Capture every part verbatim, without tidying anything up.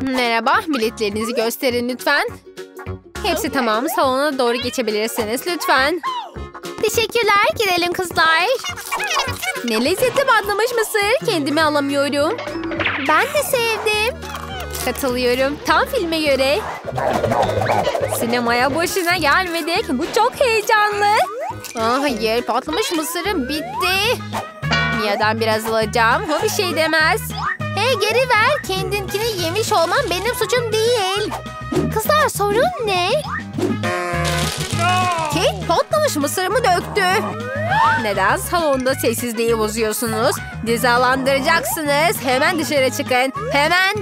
Merhaba, biletlerinizi gösterin lütfen. Hepsi tamam, salona doğru geçebilirsiniz lütfen. Teşekkürler, girelim kızlar. Ne lezzetli patlamış mısır, kendimi alamıyorum. Ben de sevdim. Katılıyorum, tam filme göre. Sinemaya boşuna gelmedik, bu çok heyecanlı. Aa, hayır, patlamış mısırım bitti. Mia'dan biraz alacağım, o bir şey demez. Hey, geri ver, kendinkini yemiş olman benim suçum değil. Kızlar, sorun ne? Kate patlamış mısırımı döktü. Neden salonda sessizliği bozuyorsunuz? Cezalandıracaksınız. Hemen dışarı çıkın. Hemen.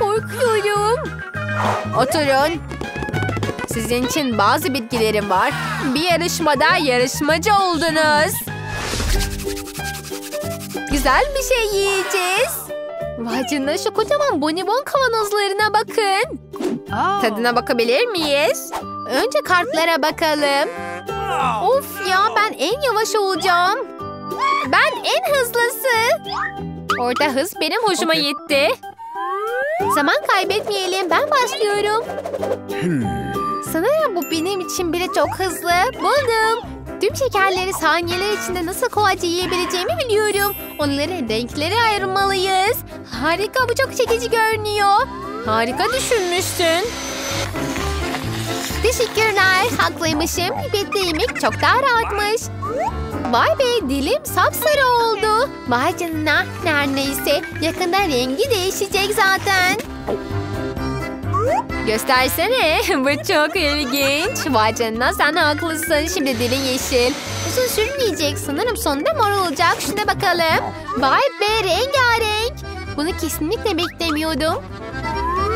Korkuyorum. Oturun. Sizin için bazı bitkilerim var. Bir yarışmada yarışmacı oldunuz. Güzel bir şey yiyeceğiz. Vay canına, şu kocaman bonibon kavanozlarına bakın. Oh. Tadına bakabilir miyiz? Önce kartlara bakalım. Of ya, ben en yavaş olacağım. Ben en hızlısı. Orada hız benim hoşuma okay. gitti. Zaman kaybetmeyelim, ben başlıyorum. Sanırım bu benim için bile çok hızlı. Buldum. Tüm şekerleri saniyeler içinde nasıl kolayca yiyebileceğimi biliyorum. Onları renklere ayırmalıyız. Harika, bu çok çekici görünüyor. Harika düşünmüşsün. Teşekkürler, haklıymışım. Pipetle yemek çok daha rahatmış. Vay be, dilim sapsarı oldu. Vay canına, neredeyse. Yakında rengi değişecek zaten. Göstersene, bu çok ilginç. Vay canına, sen haklısın. Şimdi dilin yeşil. Uzun sürmeyecek, sanırım sonunda mor olacak. Şuna bakalım. Vay be, rengarenk. Bunu kesinlikle beklemiyordum.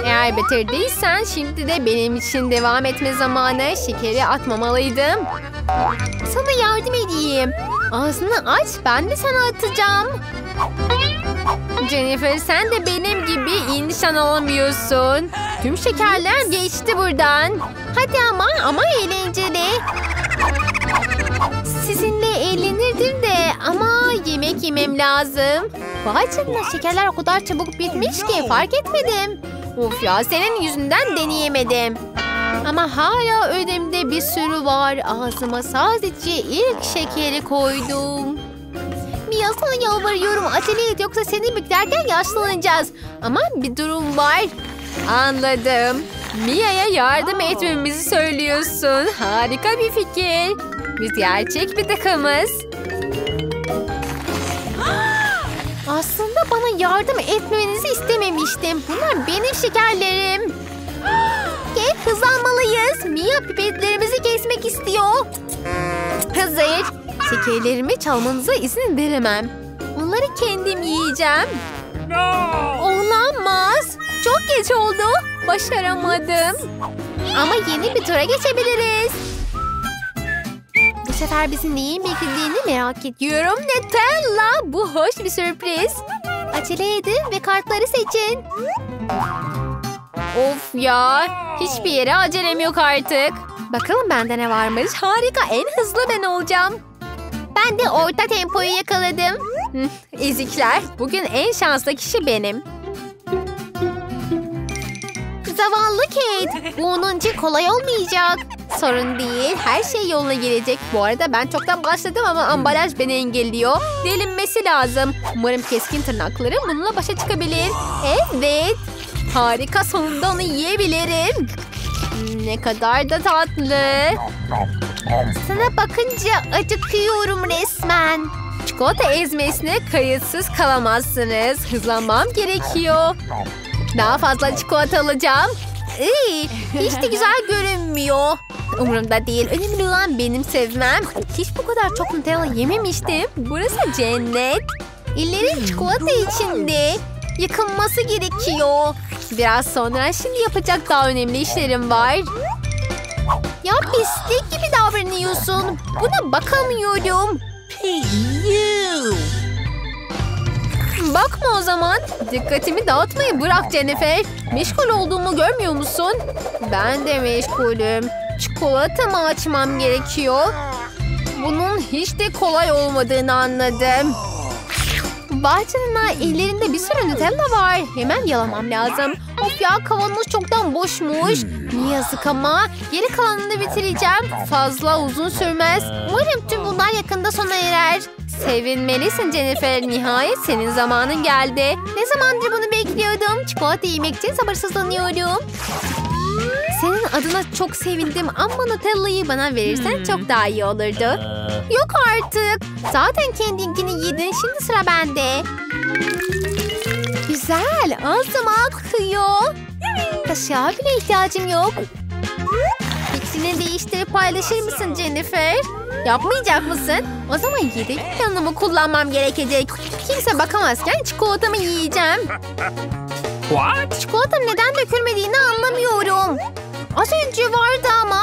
Eğer bitirdiysen şimdi de benim için devam etme zamanı. Şekeri atmamalıydım. Sana yardım edeyim. Ağzını aç, ben de sana atacağım. Jennifer, sen de benim gibi iyi nişan alamıyorsun. Tüm şekerler geçti buradan. Hadi ama, ama eğlenceli. Sizinle eğlenirdim de ama yemek yemem lazım. Vay canına, şekerler o kadar çabuk bitmiş ki fark etmedim. Of ya, senin yüzünden deneyemedim. Ama hala önümde bir sürü var. Ağzıma sadece ilk şekeri koydum. Mia, sana yalvarıyorum, acele et, yoksa seni beklerken yaşlanacağız. Ama bir durum var. Anladım. Mia'ya yardım etmemizi söylüyorsun. Harika bir fikir. Biz gerçek bir takımız. Aslında bana yardım etmenizi istememiştim. Bunlar benim şekerlerim. Kek, hızlanmalıyız. Mia pipetlerimizi kesmek istiyor. Hazır. Şekerlerimi çalmanıza izin veremem. Onları kendim yiyeceğim. Olamaz. Çok geç oldu. Başaramadım. Ama yeni bir tura geçebiliriz. Bu sefer bizim neyin beklediğini merak ediyorum. Nutella, bu hoş bir sürpriz. Acele edin ve kartları seçin. Of ya, hiçbir yere acelem yok artık. Bakalım bende ne varmış. Harika, en hızlı ben olacağım. Ben de orta tempoyu yakaladım. Ezikler, bugün en şanslı kişi benim. Zavallı Kate. Bu onun için kolay olmayacak. Sorun değil. Her şey yoluna girecek. Bu arada ben çoktan başladım ama ambalaj beni engelliyor. Delinmesi lazım. Umarım keskin tırnaklarım bununla başa çıkabilir. Evet. Harika, sonunda onu yiyebilirim. Ne kadar da tatlı. Sana bakınca acıkıyorum resmen. Çikolata ezmesine kayıtsız kalamazsınız. Hızlanmam gerekiyor. Daha fazla çikolata alacağım. İyi, hiç de güzel görünmüyor. Umurumda değil. Önemli olan benim sevmem. Hiç bu kadar çok Nutella yememiştim. Burası cennet. İllerim çikolata içinde. Yıkılması gerekiyor. Biraz sonra, şimdi yapacak daha önemli işlerim var. Ya pislik gibi davranıyorsun. Buna bakamıyorum. Bakma o zaman. Dikkatimi dağıtmayı bırak Jennifer. Meşgul olduğumu görmüyor musun? Ben de meşgulüm. Çikolatamı açmam gerekiyor. Bunun hiç de kolay olmadığını anladım. Bahçenin ellerinde bir sürü Nutella var. Hemen yalamam lazım. Of ya, kavanoz çoktan boşmuş. Ne yazık ama. Geri kalanını da bitireceğim. Fazla uzun sürmez. Umarım tüm bunlar yakında sona erer. Sevinmelisin Jennifer. Nihayet senin zamanın geldi. Ne zamandır bunu bekliyordum. Çikolata yemek için sabırsızlanıyorum. Senin adına çok sevindim ama Nutella'yı bana verirsen çok daha iyi olurdu. Yok artık. Zaten kendinkini yedin. Şimdi sıra bende. Güzel. Ağzıma akıyor. Kaşığa bile ihtiyacım yok. İkisini değiştirip paylaşır mısın Jennifer? Yapmayacak mısın? O zaman yedek planımı kullanmam gerekecek. Kimse bakamazken çikolatamı yiyeceğim. What? Çikolatam neden dökülmediğini anlamıyorum. Az önce vardı ama.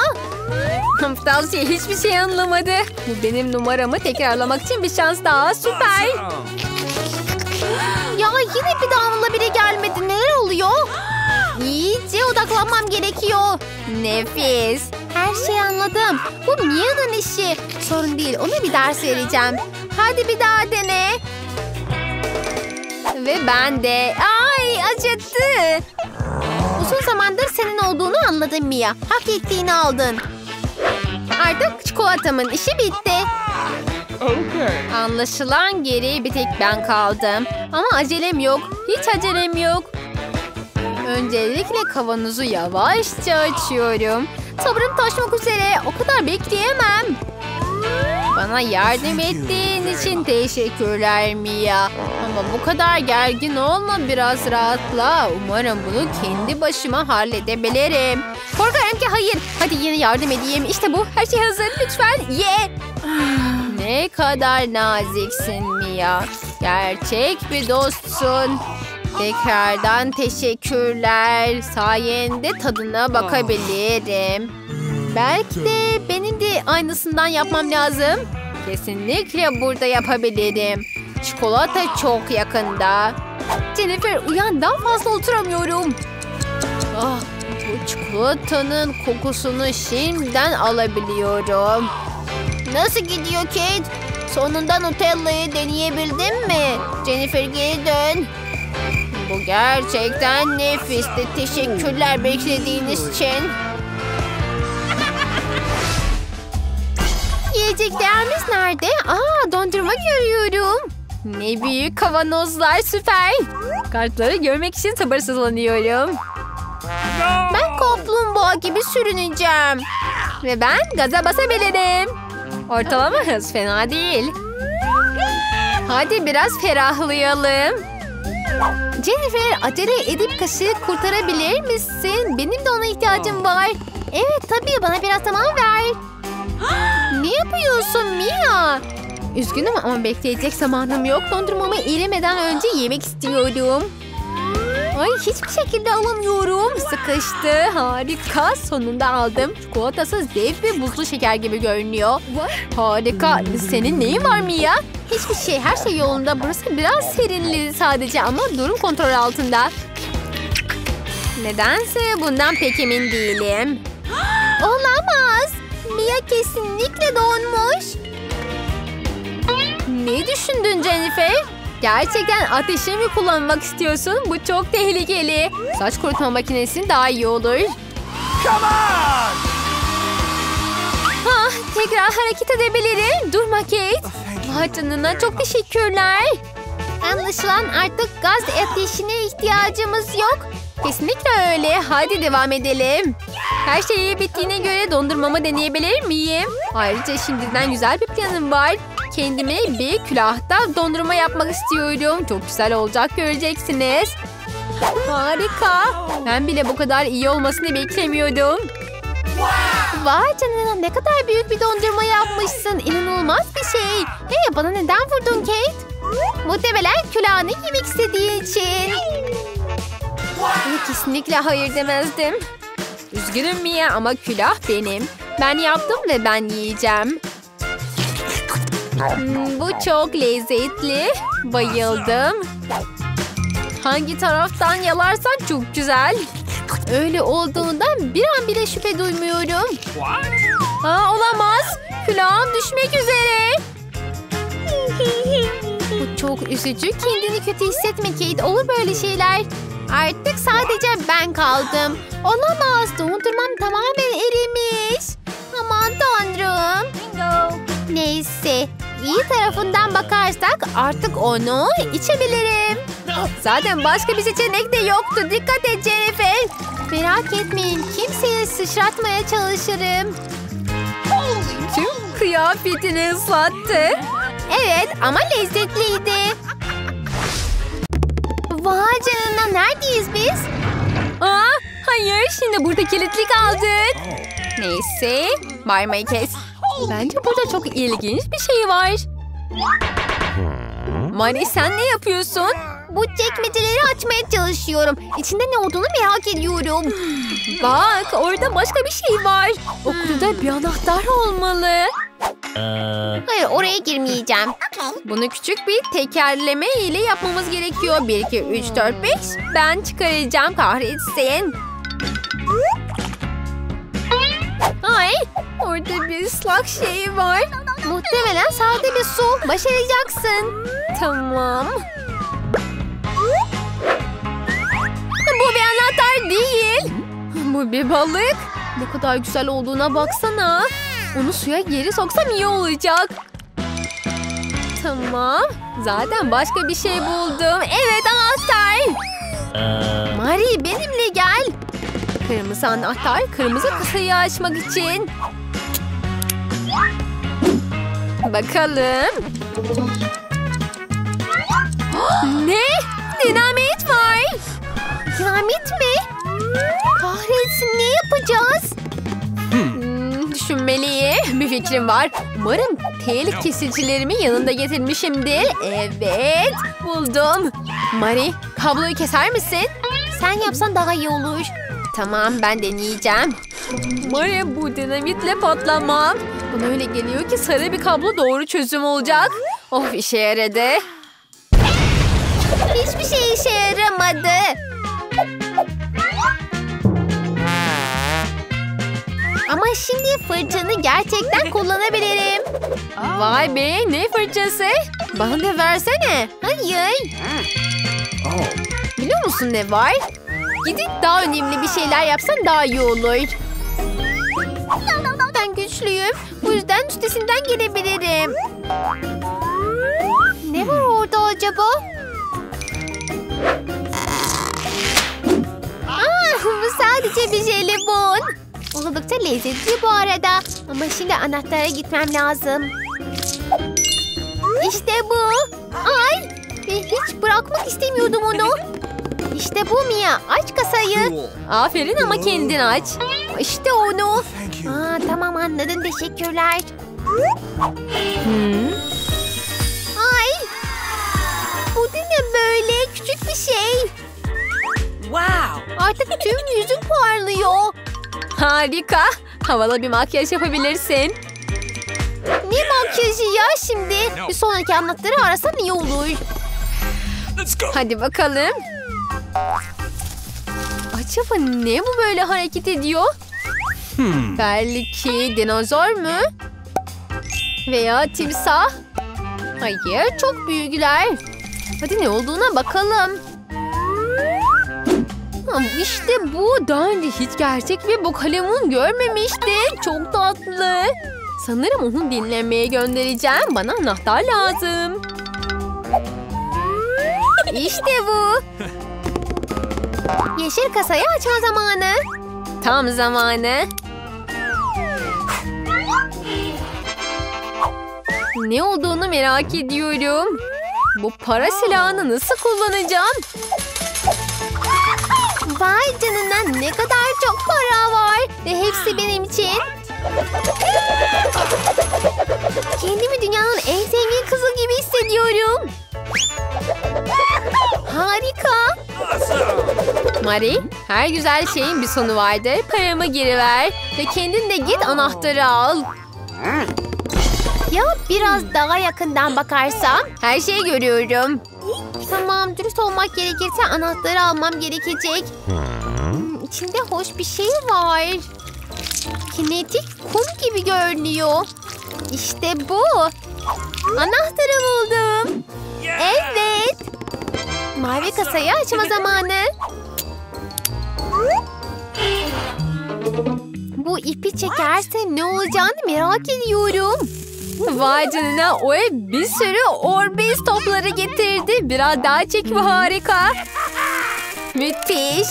Tavsiye hiçbir şey anlamadı. Bu benim numaramı tekrarlamak için bir şans daha. Süper. Ya yine bir damla bile gelmedi. Neler oluyor? İyice odaklanmam gerekiyor. Nefis. Her şeyi anladım. Bu Mia'nın işi. Sorun değil. Ona bir ders vereceğim. Hadi bir daha dene. Ve ben de. Ay acıttı. Uzun zamandır senin olduğunu anladım Mia. Hak ettiğini aldın. Artık çikolatamın işi bitti. Okay. Anlaşılan geriye bir tek ben kaldım. Ama acelem yok. Hiç acelem yok. Öncelikle kavanozu yavaşça açıyorum. Sabrım taşmak üzere. O kadar bekleyemem. Bana yardım ettiğin için teşekkürler Mia. Ama bu kadar gergin olma, biraz rahatla. Umarım bunu kendi başıma halledebilirim. Korkarım ki hayır. Hadi yine yardım edeyim. İşte bu. Her şey hazır. Lütfen ye. Ne kadar naziksin Mia. Gerçek bir dostsun. Tekrardan teşekkürler. Sayende tadına bakabilirim. Belki de benim de aynısından yapmam lazım. Kesinlikle burada yapabilirim. Çikolata çok yakında. Jennifer uyan, daha fazla oturamıyorum. Ah, bu çikolatanın kokusunu şimdiden alabiliyorum. Nasıl gidiyor Kate? Sonunda Nutella'yı deneyebildin mi? Jennifer geri dön. Bu gerçekten nefisti. Teşekkürler beklediğiniz için. Yiyeceklerimiz nerede? Aa, dondurma görüyorum. Ne büyük kavanozlar, süper. Kartları görmek için sabırsızlanıyorum. Ben kaplumbağa gibi sürüneceğim. Ve ben gaza basabilirim. Ortalama hız fena değil. Hadi biraz ferahlayalım. Jennifer, acele edip kaşığı kurtarabilir misin? Benim de ona ihtiyacım var. Evet tabii, bana biraz zaman ver. Ne yapıyorsun Mia? Üzgünüm ama bekleyecek zamanım yok. Dondurmamı erimeden önce yemek istiyorum. Ay, hiçbir şekilde alamıyorum. Sıkıştı. Harika, sonunda aldım. Çikolatası zevk ve buzlu şeker gibi görünüyor. Harika. Senin neyin var Mia? Hiçbir şey, her şey yolunda. Burası biraz serinledi sadece ama durum kontrol altında. Nedense bundan pek emin değilim. Olamaz. Mia kesinlikle donmuş. Ne düşündün Jennifer? Gerçekten ateşini mi kullanmak istiyorsun? Bu çok tehlikeli. Saç kurutma makinesi daha iyi olur. Come on! Ha, tekrar hareket edebilirim. Durma Kate. Vay canına, çok teşekkürler. Anlaşılan artık gaz ateşine ihtiyacımız yok. Kesinlikle öyle. Hadi devam edelim. Her şey bittiğine göre dondurmamı deneyebilir miyim? Ayrıca şimdiden güzel bir planım var. Kendime bir külahta dondurma yapmak istiyorum. Çok güzel olacak, göreceksiniz. Harika. Ben bile bu kadar iyi olmasını beklemiyordum. Vay canına, ne kadar büyük bir dondurma yapmışsın. İnanılmaz bir şey. Hey, bana neden vurdun Kate? Muhtemelen külahını yemek istediği için. Bunu kesinlikle hayır demezdim. Üzgünüm Mia ama külah benim. Ben yaptım ve ben yiyeceğim. Hmm, bu çok lezzetli. Bayıldım. Hangi taraftan yalarsan çok güzel. Öyle olduğundan bir an bile şüphe duymuyorum. Aa, olamaz. Külahım düşmek üzere. Bu çok üzücü. Kendini kötü hissetme Kate. Olur böyle şeyler. Artık sadece ben kaldım. Olamaz. Dondurmam tamamen erimiş. Aman tanrım. Bingo. Neyse. İyi tarafından bakarsak artık onu içebilirim. Zaten başka bir seçenek de yoktu. Dikkat et Jennifer. Merak etmeyin. Kimseyi sıçratmaya çalışırım. Tüm kıyafetini ıslattı. Evet ama lezzetliydi. Vay canına, neredeyiz biz? Aa, hayır, şimdi burada kilitli kaldık. Neyse, bağırmayı kes. Bence burada çok ilginç bir şey var. Mari, sen ne yapıyorsun? Bu çekmeceleri açmaya çalışıyorum. İçinde ne olduğunu merak ediyorum. Bak, orada başka bir şey var. Okulda bir anahtar olmalı. Hayır, oraya girmeyeceğim. Bunu küçük bir tekerleme ile yapmamız gerekiyor. bir, iki, üç, dört, beş. Ben çıkaracağım, kahretsin. Ay, orada bir ıslak şey var. Muhtemelen sade bir su. Başaracaksın. Tamam. Bu bir anahtar değil. Bu bir balık. Ne kadar güzel olduğuna baksana. Onu suya geri soksam iyi olacak. Tamam. Zaten başka bir şey buldum. Evet, anahtar. Mari, benimle gel. Kırmızı anahtar, kırmızı kasayı açmak için. Bakalım. Ne? Dinamit var. Dinamit mi? Kahretsin, ne yapacağız? Düşünmeliyim. Bir fikrim var. Umarım tel kesicilerimi yanında getirmişimdir. Evet, buldum. Mari, kabloyu keser misin? Sen yapsan daha iyi olur. Tamam, ben deneyeceğim. Mari, bu dinamitle patlamam. Bana öyle geliyor ki sarı bir kablo doğru çözüm olacak. Of, işe yaradı. Hiçbir şey işe yaramadı. Ama şimdi fırçanı gerçekten kullanabilirim. Vay be, ne fırçası? Bana da versene. Hayır. Biliyor musun ne var? Gidip daha önemli bir şeyler yapsan daha iyi olur. Ben güçlüyüm. Bu yüzden üstesinden gelebilirim. Ne var orada acaba? Aa, bu sadece bir jelibon. Oldukça lezzetli bu arada. Ama şimdi anahtara gitmem lazım. İşte bu. Ay, hiç bırakmak istemiyordum onu. İşte bu Mia. Aç kasayı. Aferin ama kendin aç. İşte onu. Aa, tamam, anladın, teşekkürler. Hmm. Ay, bu ne böyle küçük bir şey. Wow. Artık tüm yüzün parlıyor. Harika. Havalı bir makyaj yapabilirsin. Ne makyajı ya şimdi? Bir sonraki anlatları arasan iyi olur. Hadi bakalım. Acaba ne bu böyle hareket ediyor? Hmm. Belki dinozor mu? Veya timsah? Hayır, çok büyükler. Hadi ne olduğuna bakalım. İşte bu. Daha önce hiç gerçek bir bokalemun görmemiştim. Çok tatlı. Sanırım onu dinlemeye göndereceğim. Bana anahtar lazım. İşte bu. Yeşil kasayı açma zamanı. Tam zamanı. Ne olduğunu merak ediyorum. Bu para silahını nasıl kullanacağım? Vay canına, ne kadar çok para var. Ve hepsi benim için. Kendimi dünyanın en zengin kızı gibi hissediyorum. Harika. Mari, her güzel şeyin bir sonu vardır. Paramı geri ver. Ve kendin de git anahtarı al. Ya biraz daha yakından bakarsam? Her şeyi görüyorum. Tamam, dürüst olmak gerekirse anahtarı almam gerekecek. Hmm, içinde hoş bir şey var. Kinetik kum gibi görünüyor. İşte bu. Anahtarı buldum. Evet. Mavi kasayı açma zamanı. Bu ipi çekersem ne olacağını merak ediyorum. Vay canına, o ev bir sürü Orbeez topları getirdi. Biraz daha çek ve harika. Müthiş.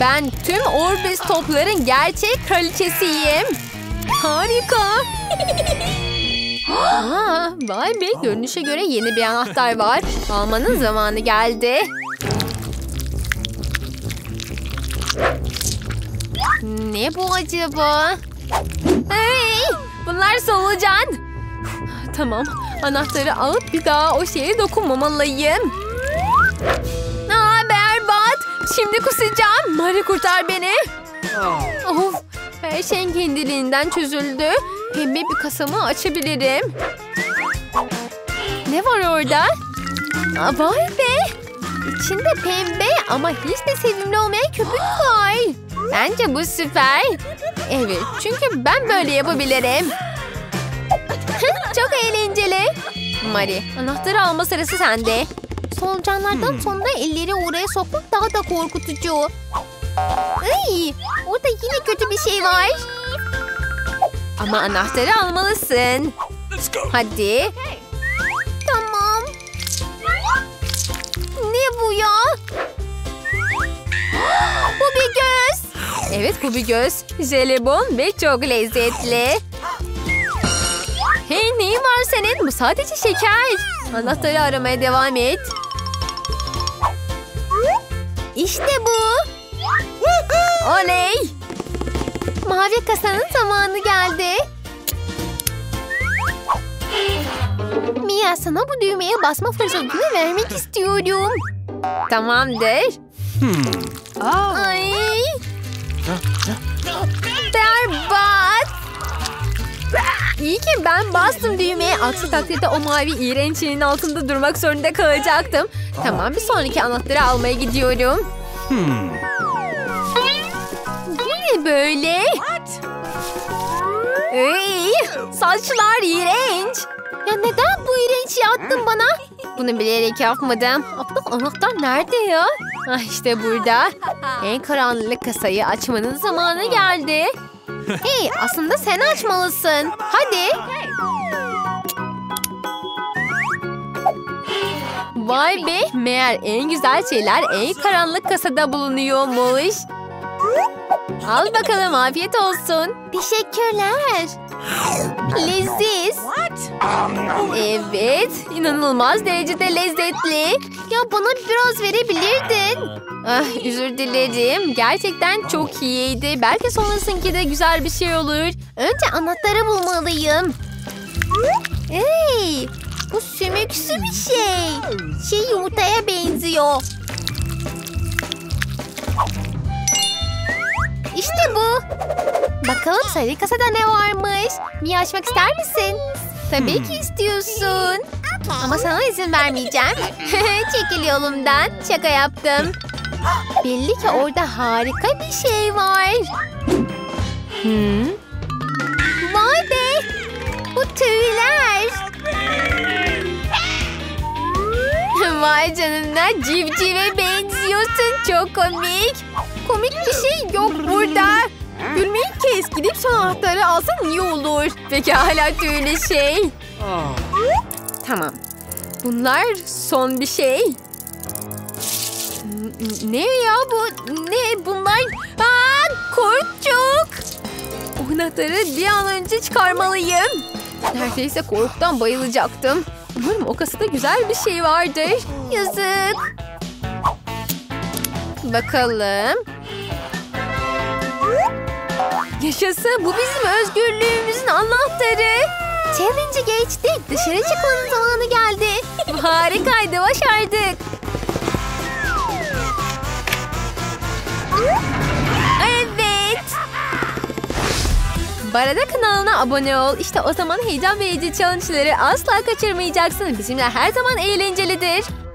Ben tüm Orbeez topların gerçek kraliçesiyim. Harika. Aa, vay be, görünüşe göre yeni bir anahtar var. Almanın zamanı geldi. Ne bu acaba? Hey, bunlar solucan. Tamam, anahtarı alıp bir daha o şeye dokunmamalıyım. Aa, berbat. Şimdi kusacağım. Mari, kurtar beni. Of, her şeyin kendiliğinden çözüldü. Pembe bir kasamı açabilirim. Ne var orada? Aa, vay be. İçinde pembe ama hiç de sevimli olmayan köpük var. Bence bu süper. Evet, çünkü ben böyle yapabilirim. Çok eğlenceli. Mari, anahtarı alma sırası sende. Solucanlardan sonra elleri oraya sokmak daha da korkutucu. Ay, orada yine kötü bir şey var. Ama anahtarı almalısın. Hadi. Tamam. Ne bu ya? Bu bir göz. Evet, bu bir göz. Jelibon ve çok lezzetli. Hey, neyin var senin? Bu sadece şeker. Anahtarı aramaya devam et. İşte bu. Oley. Mavi kasanın zamanı geldi. Mia, sana bu düğmeye basma fırsatını vermek istiyorum. Tamamdır. Hmm. Ay. Berbat. İyi ki ben bastım düğmeye. Aksi takdirde o mavi iğrenç şeyin altında durmak zorunda kalacaktım. Tamam, bir sonraki anahtarı almaya gidiyorum. Hmm. Böyle. Ey, saçlar iğrenç. Ya neden bu iğrenç attın bana? Bunu bilerek yapmadım. Aptal anahtar nerede ya? Ah, işte burada. En karanlık kasayı açmanın zamanı geldi. Hey, aslında sen açmalısın. Hadi. Vay be, meğer en güzel şeyler en karanlık kasada bulunuyormuş. Al bakalım, afiyet olsun. Teşekkürler. Leziz. Evet, inanılmaz derecede lezzetli. Ya bana biraz verebilirdin. Ah, özür dilerim. Gerçekten çok iyiydi. Belki sonrasınki de güzel bir şey olur. Önce anahtarı bulmalıyım. Hey, bu sümüksü bir şey. Şey yumurtaya benziyor. İşte bu. Bakalım sarı kasada ne varmış? Mia, açmak ister misin? Tabii ki istiyorsun. Ama sana izin vermeyeceğim. Çekil yolumdan. Şaka yaptım. Belli ki orada harika bir şey var. Hmm. Vay be. Bu tüyler. Vay canına, civcive benziyorsun. Çok komik. Komik bir şey yok burada. Gülmeyi kes, gidip son anahtarı alsan iyi olur. Pekala, tüylü şey. Tamam. Bunlar son bir şey. Ne ya bu? Ne bunlar? Aa, korktuk. O anahtarı bir an önce çıkarmalıyım. Neredeyse korkudan bayılacaktım. Umarım o kasada güzel bir şey vardır. Yazık. Bakalım. Yaşasın, bu bizim özgürlüğümüzün anahtarı. Challenge'ı geçtik. Dışarı çıkmanın zamanı geldi. Harikaydı, başardık. Evet. BaRaDa kanalına abone ol. İşte o zaman heyecan verici challenge'ları asla kaçırmayacaksın. Bizimle her zaman eğlencelidir.